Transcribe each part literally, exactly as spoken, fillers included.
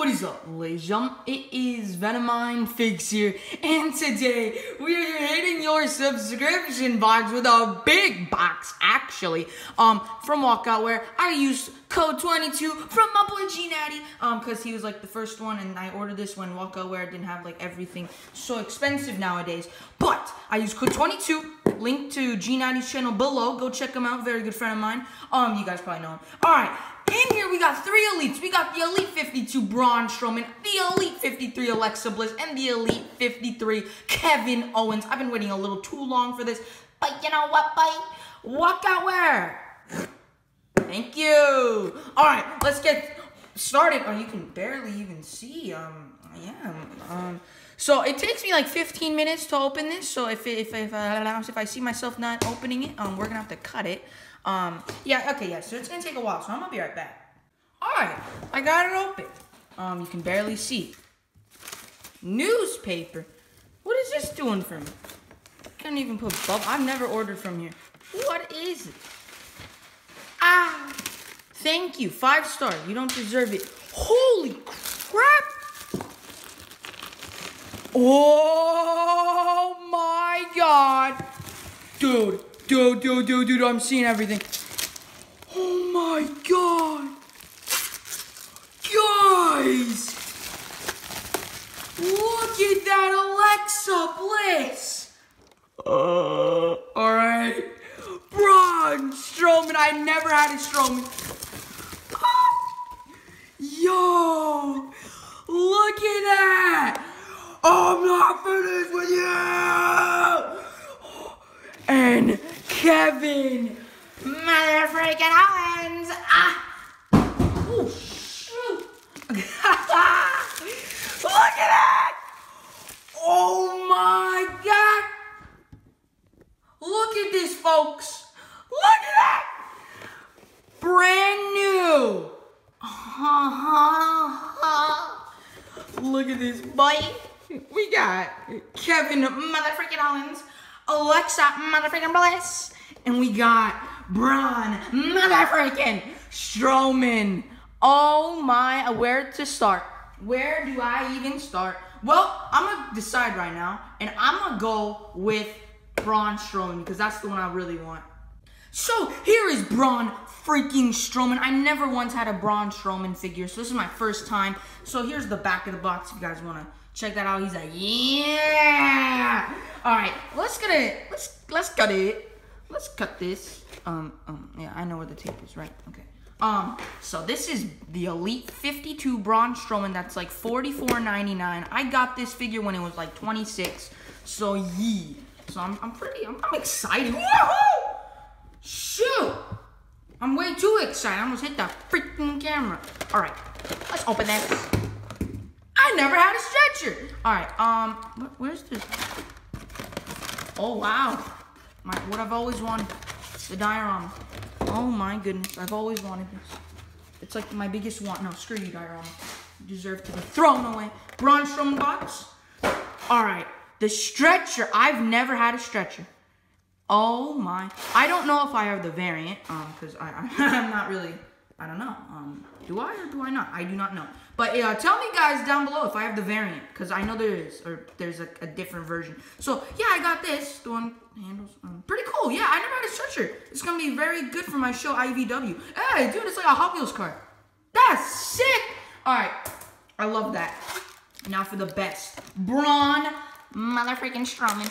What is up, ladies and gentlemen? It is Venominefigs here, and today we are hitting your subscription box with a big box, actually. Um, from Walkoutwear, I used code twenty-two from my boy G Natty, um, cause he was like the first one, and I ordered this when Walkoutwear didn't have like everything so expensive nowadays. But I used code twenty-two. Link to G Natty's channel below. Go check him out. Very good friend of mine. Um, you guys probably know him. All right. In here, we got three elites. We got the Elite fifty-two Braun Strowman, the Elite fifty-three Alexa Bliss, and the Elite fifty-three Kevin Owens. I've been waiting a little too long for this, but you know what, buddy? Walkoutwear. Thank you. All right, let's get started. Oh, you can barely even see. Um, yeah. Um, so it takes me like fifteen minutes to open this. So if if if uh, if I see myself not opening it, um, we're gonna have to cut it. Um, yeah, okay, yeah, so it's gonna take a while, so I'm gonna be right back. Alright, I got it open. Um, you can barely see. Newspaper. What is this doing for me? Can't even put bubble. I've never ordered from here. What is it? Ah, thank you. Five star. You don't deserve it. Holy crap. Oh my god. Dude. Dude, dude, dude, dude, I'm seeing everything. Oh my god. Guys. Look at that Alexa Bliss. Uh, all right. Braun Strowman. I never had a Strowman. Ah. Yo. Look at that. I'm not finished with you. And Kevin, mother freaking Owens! Ah! Oh shoot! Look at that! Oh my god! Look at this, folks! Look at that! Brand new! Look at this, buddy! We got Kevin, mother freaking Owens! Alexa, motherfucking Bliss, and we got Braun, motherfucking Strowman. Oh my, where to start? Where do I even start? Well, I'm gonna decide right now, and I'm gonna go with Braun Strowman because that's the one I really want. So here is Braun freaking Strowman. I never once had a Braun Strowman figure, so this is my first time. So here's the back of the box if you guys wanna check that out. He's like, yeah. All right, let's get it. Let's let's cut it. Let's cut this. Um, um, yeah, I know where the tape is, right? Okay. Um, so this is the Elite fifty-two Braun Strowman. That's like forty-four ninety-nine. I got this figure when it was like twenty-six. So yeah. So I'm I'm pretty I'm, I'm excited. Woohoo! Shoot! I'm way too excited. I almost hit that freaking camera. All right, let's open this. I never had a stretcher. All right, um, wh where's this? Oh, wow. My, what I've always wanted, the diorama. Oh my goodness, I've always wanted this. It's like my biggest want. No, screw you, diorama. You deserve to be thrown away. Braun Strowman box. All right, the stretcher. I've never had a stretcher. Oh my. I don't know if I have the variant, um, because I, I, I'm not really... I don't know. Um, do I or do I not? I do not know. But uh, tell me, guys, down below if I have the variant, because I know there is, or there's a, a different version. So yeah, I got this. The one handles um, pretty cool. Yeah, I never had a stretcher. It's gonna be very good for my show I V W. Hey, dude, it's like a Hot Wheels car. That's sick. All right, I love that. Now for the best, Braun motherfucking Strowman.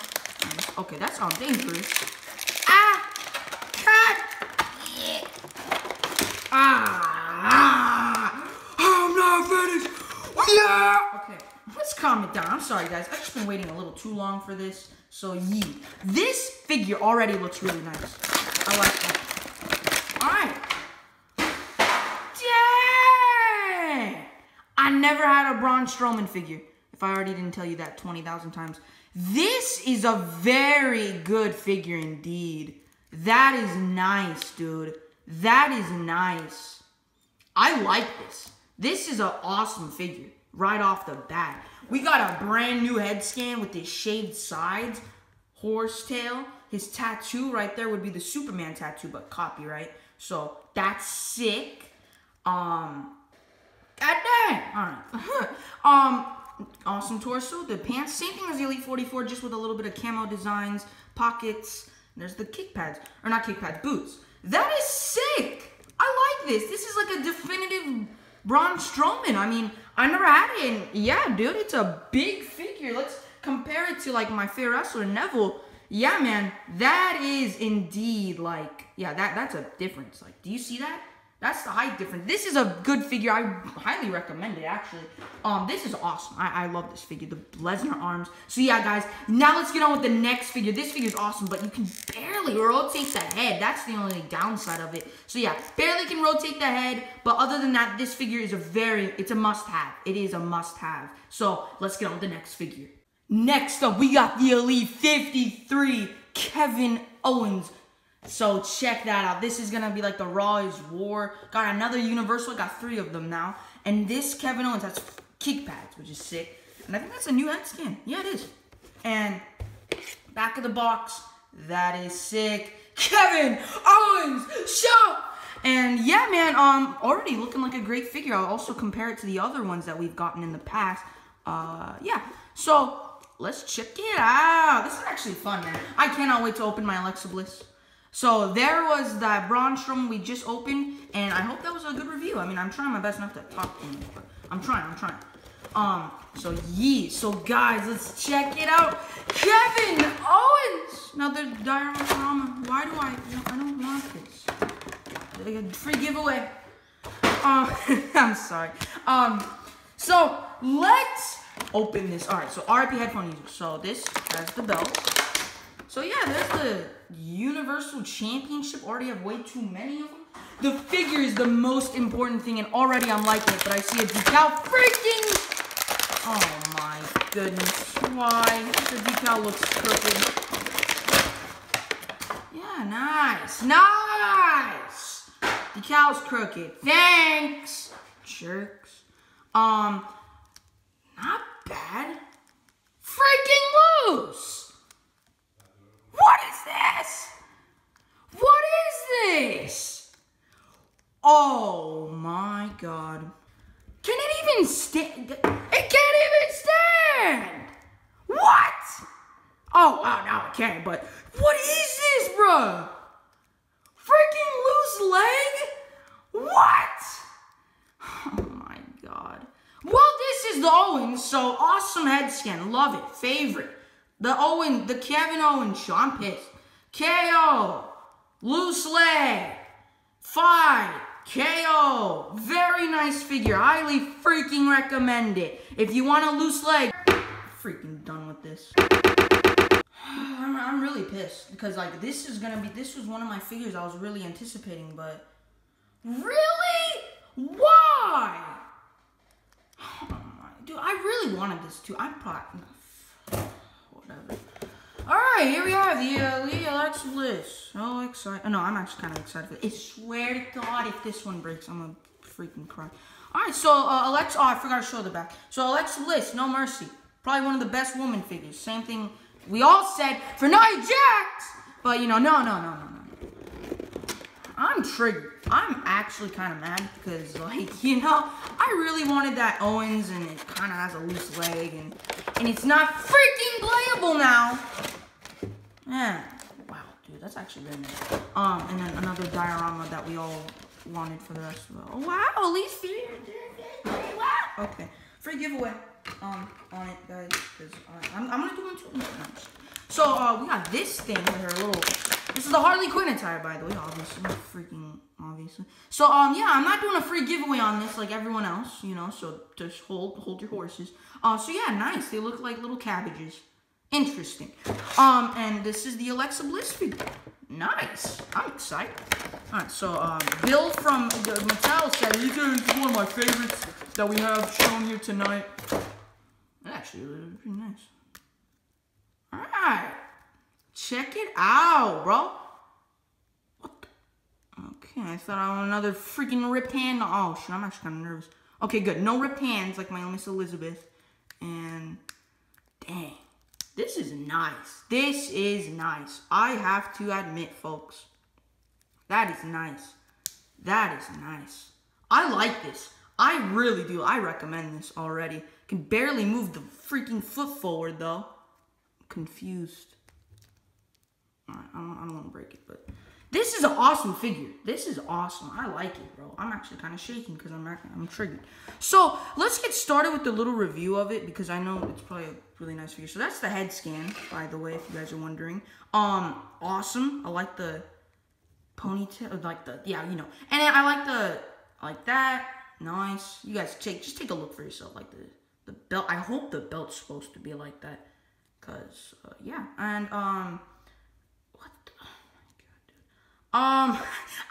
Okay, that's all dangerous. Ah, cut. Yeah. Ah, I'm not finished. Yeah. Okay, let's calm it down. I'm sorry, guys. I've just been waiting a little too long for this. So, yeah. This figure already looks really nice. I like that. All right. Dang. I never had a Braun Strowman figure. If I already didn't tell you that twenty thousand times. This is a very good figure indeed. That is nice, dude. That is nice. I like this. This is an awesome figure right off the bat. We got a brand new head scan with his shaved sides, horsetail. His tattoo right there would be the Superman tattoo, but copyright. So that's sick. Um, God dang. all right. um, awesome torso, the pants, same thing as the Elite forty-four, just with a little bit of camo designs, pockets. There's the kick pads, or not kick pads, boots. That is sick. I like this. This is like a definitive Braun Strowman. I mean, I never had it, and yeah, dude, it's a big figure. Let's compare it to like my favorite wrestler, Neville. Yeah, man, that is indeed like, yeah, that that's a difference. Like, do you see that? That's the height difference. This is a good figure. I highly recommend it, actually. Um, this is awesome. I, I love this figure. The Lesnar arms. So, yeah, guys. Now, let's get on with the next figure. This figure is awesome, but you can barely rotate the head. That's the only downside of it. So, yeah, barely can rotate the head. But other than that, this figure is a very, it's a must-have. It is a must-have. So, let's get on with the next figure. Next up, we got the Elite fifty-three Kevin Owens. So check that out. This is gonna be like the Raw is War. Got another Universal. Got three of them now. And this Kevin Owens has kick pads, which is sick. And I think that's a new head scan. Yeah, it is. And back of the box, that is sick. Kevin Owens show. And yeah, man. Um, already looking like a great figure. I'll also compare it to the other ones that we've gotten in the past. Uh, yeah. So let's check it out. This is actually fun, man. I cannot wait to open my Alexa Bliss. So there was that Braun Strowman we just opened, and I hope that was a good review. I mean, I'm trying my best not to talk anymore, but I'm trying, I'm trying. Um, so yeah, so guys, let's check it out. Kevin Owens! Now the diorama, why do I, no, I don't want this. Like a free giveaway. Um, I'm sorry. Um, so let's open this. All right, so R I P headphone user. So this has the belt. So yeah, there's the Universal Championship. Already have way too many of them. The figure is the most important thing, and already I'm liking it, but I see a decal freaking... Oh my goodness, why? The decal looks crooked. Yeah, nice, nice! Decal's crooked, thanks! Jerks. Um, not bad. Freaking loose! What is this? What is this? Oh my god. Can it even stand? It can't even stand! What? Oh, wow, now it can, but what is this, bro? Freaking loose leg? What? Oh my god. Well, this is the Owens, so awesome head scan. Love it. Favorite. The Owen, the Kevin Owens show. I'm pissed. K O. Loose leg. Fight. K O. Very nice figure. Highly freaking recommend it. If you want a loose leg. Freaking done with this. I'm, I'm really pissed. Because like this is going to be, this was one of my figures I was really anticipating. But really? Why? Oh my, dude, I really wanted this too. I'm probably... Alright, here we are, the Elite Alexa Bliss. Oh, excited. Oh, no, I'm actually kind of excited for this. I swear to God, if this one breaks, I'm going to freaking cry. Alright, so uh, Alexa, oh, I forgot to show the back. So Alexa Bliss, No Mercy. Probably one of the best woman figures. Same thing we all said for Nia Jax. But, you know, no, no, no, no, no. I'm triggered. I'm actually kind of mad because, like, you know, I really wanted that Owens and it kind of has a loose leg and, and it's not freaking playable now. Yeah. Wow, dude, that's actually really nice. Um, and then another diorama that we all wanted for the rest of it. Oh, wow, at least three. Wow. Okay, free giveaway um, on it, guys, because I'm, I'm going to do one too. So, uh, we got this thing with her little, this is the Harley Quinn attire, by the way, obviously, freaking obviously. So, um, yeah, I'm not doing a free giveaway on this like everyone else, you know, so just hold, hold your horses. Uh, so yeah, nice. They look like little cabbages. Interesting. Um, and this is the Alexa Bliss figure. Nice. I'm excited. Alright, so, um, Bill from the Mattel said, these are one of my favorites that we have shown here tonight. Actually, pretty nice. Alright. Check it out, bro. What the? Okay, I thought I want another freaking ripped hand. Oh, shit, I'm actually kind of nervous. Okay, good. No ripped hands like my own Miss Elizabeth. And, dang. This is nice. This is nice. I have to admit, folks. That is nice. That is nice. I like this. I really do. I recommend this already. Can barely move the freaking foot forward, though. I'm confused. Alright, I don't, I don't want to break it, but... This is an awesome figure. This is awesome. I like it, bro. I'm actually kind of shaking because I'm I'm triggered. So, let's get started with the little review of it because I know it's probably a really nice figure. So, that's the head scan, by the way, if you guys are wondering. Um, awesome. I like the ponytail. Like the, yeah, you know. And then I like the, I like that. Nice. You guys, take just take a look for yourself. Like the, the belt. I hope the belt's supposed to be like that because, uh, yeah. And, um... Um,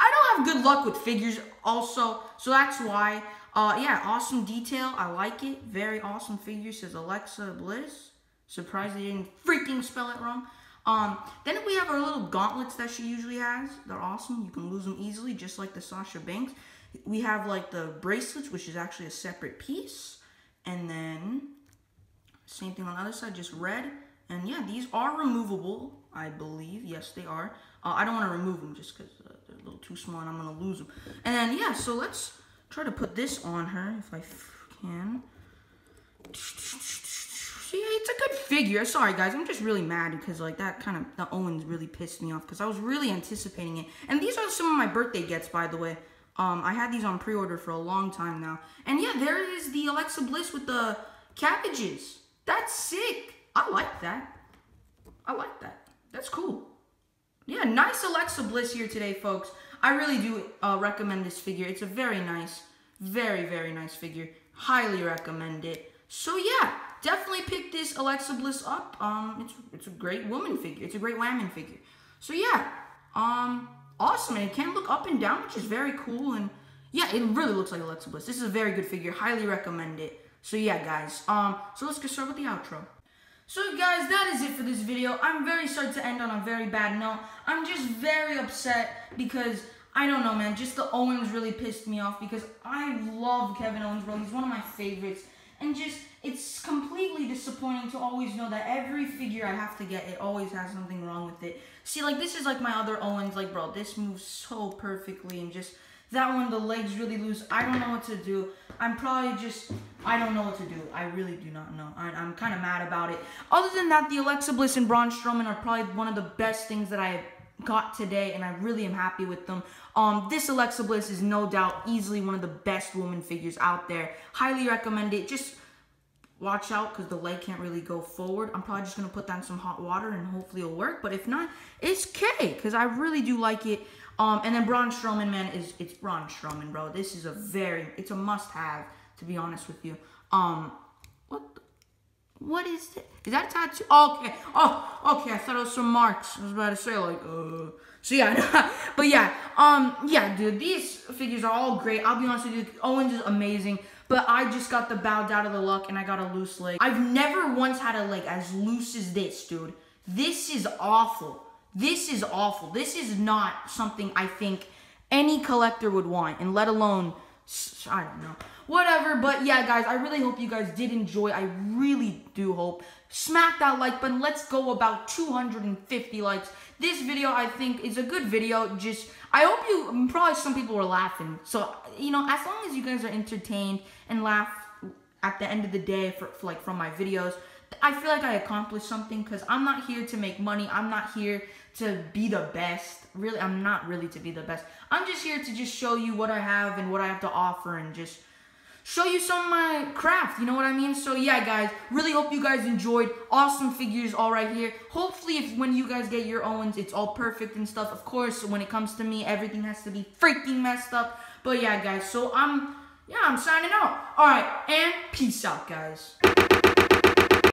I don't have good luck with figures also, so that's why. Uh, yeah, awesome detail. I like it. Very awesome figure. Says Alexa Bliss. Surprised they didn't freaking spell it wrong. Um, then we have our little gauntlets that she usually has. They're awesome. You can lose them easily, just like the Sasha Banks. We have, like, the bracelets, which is actually a separate piece. And then, same thing on the other side, just red. And, yeah, these are removable, I believe. Yes, they are. Uh, I don't want to remove them just because uh, they're a little too small and I'm going to lose them. And then, yeah, so let's try to put this on her if I can. See, it's a good figure. Sorry, guys. I'm just really mad because, like, that kind of, the Owens really pissed me off because I was really anticipating it. And these are some of my birthday gets, by the way. Um, I had these on pre-order for a long time now. And, yeah, there is the Alexa Bliss with the cabbages. That's sick. I like that. I like that. That's cool. Yeah, nice Alexa Bliss here today, folks. I really do uh, recommend this figure. It's a very nice, very, very nice figure. Highly recommend it. So, yeah, definitely pick this Alexa Bliss up. Um, it's, it's a great woman figure. It's a great woman figure. So, yeah, um, awesome. And it can look up and down, which is very cool. And, yeah, it really looks like Alexa Bliss. This is a very good figure. Highly recommend it. So, yeah, guys. Um, so, let's get started with the outro. So guys, that is it for this video. I'm very sorry to end on a very bad note. I'm just very upset because, I don't know, man, just the Owens really pissed me off because I love Kevin Owens, bro. He's one of my favorites. And just, it's completely disappointing to always know that every figure I have to get, it always has something wrong with it. See, like, this is like my other Owens. Like, bro, this moves so perfectly and just... That one, the leg's really loose. I don't know what to do. I'm probably just... I don't know what to do. I really do not know. I, I'm kind of mad about it. Other than that, the Alexa Bliss and Braun Strowman are probably one of the best things that I got today, and I really am happy with them. Um, this Alexa Bliss is no doubt easily one of the best woman figures out there. Highly recommend it. Just watch out, because the leg can't really go forward. I'm probably just going to put down some hot water, and hopefully it'll work. But if not, it's okay, because I really do like it. Um, and then Braun Strowman, man, is it's Braun Strowman, bro. This is a very, it's a must-have, to be honest with you. Um, what, the, what is it? Is that a tattoo? Okay, oh, okay, I thought it was some marks. I was about to say, like, uh, so yeah, but yeah, um, yeah, dude, these figures are all great. I'll be honest with you, Owens is amazing, but I just got the bowed out of the luck, and I got a loose leg. I've never once had a leg as loose as this, dude. This is awful. This is awful. This is not something I think any collector would want, and let alone, I don't know, whatever. But yeah, guys, I really hope you guys did enjoy. I really do hope. Smack that like button. Let's go about two hundred fifty likes. This video, I think, is a good video. Just, I hope you, probably some people were laughing. So, you know, as long as you guys are entertained and laugh at the end of the day, for, for like, from my videos, I feel like I accomplished something because I'm not here to make money. I'm not here to be the best. Really, I'm not really to be the best. I'm just here to just show you what I have and what I have to offer and just show you some of my craft. You know what I mean? So, yeah, guys, really hope you guys enjoyed. Awesome figures all right here. Hopefully, if when you guys get your Owens, it's all perfect and stuff. Of course, when it comes to me, everything has to be freaking messed up. But, yeah, guys, so I'm, yeah, I'm signing out. All right, and peace out, guys.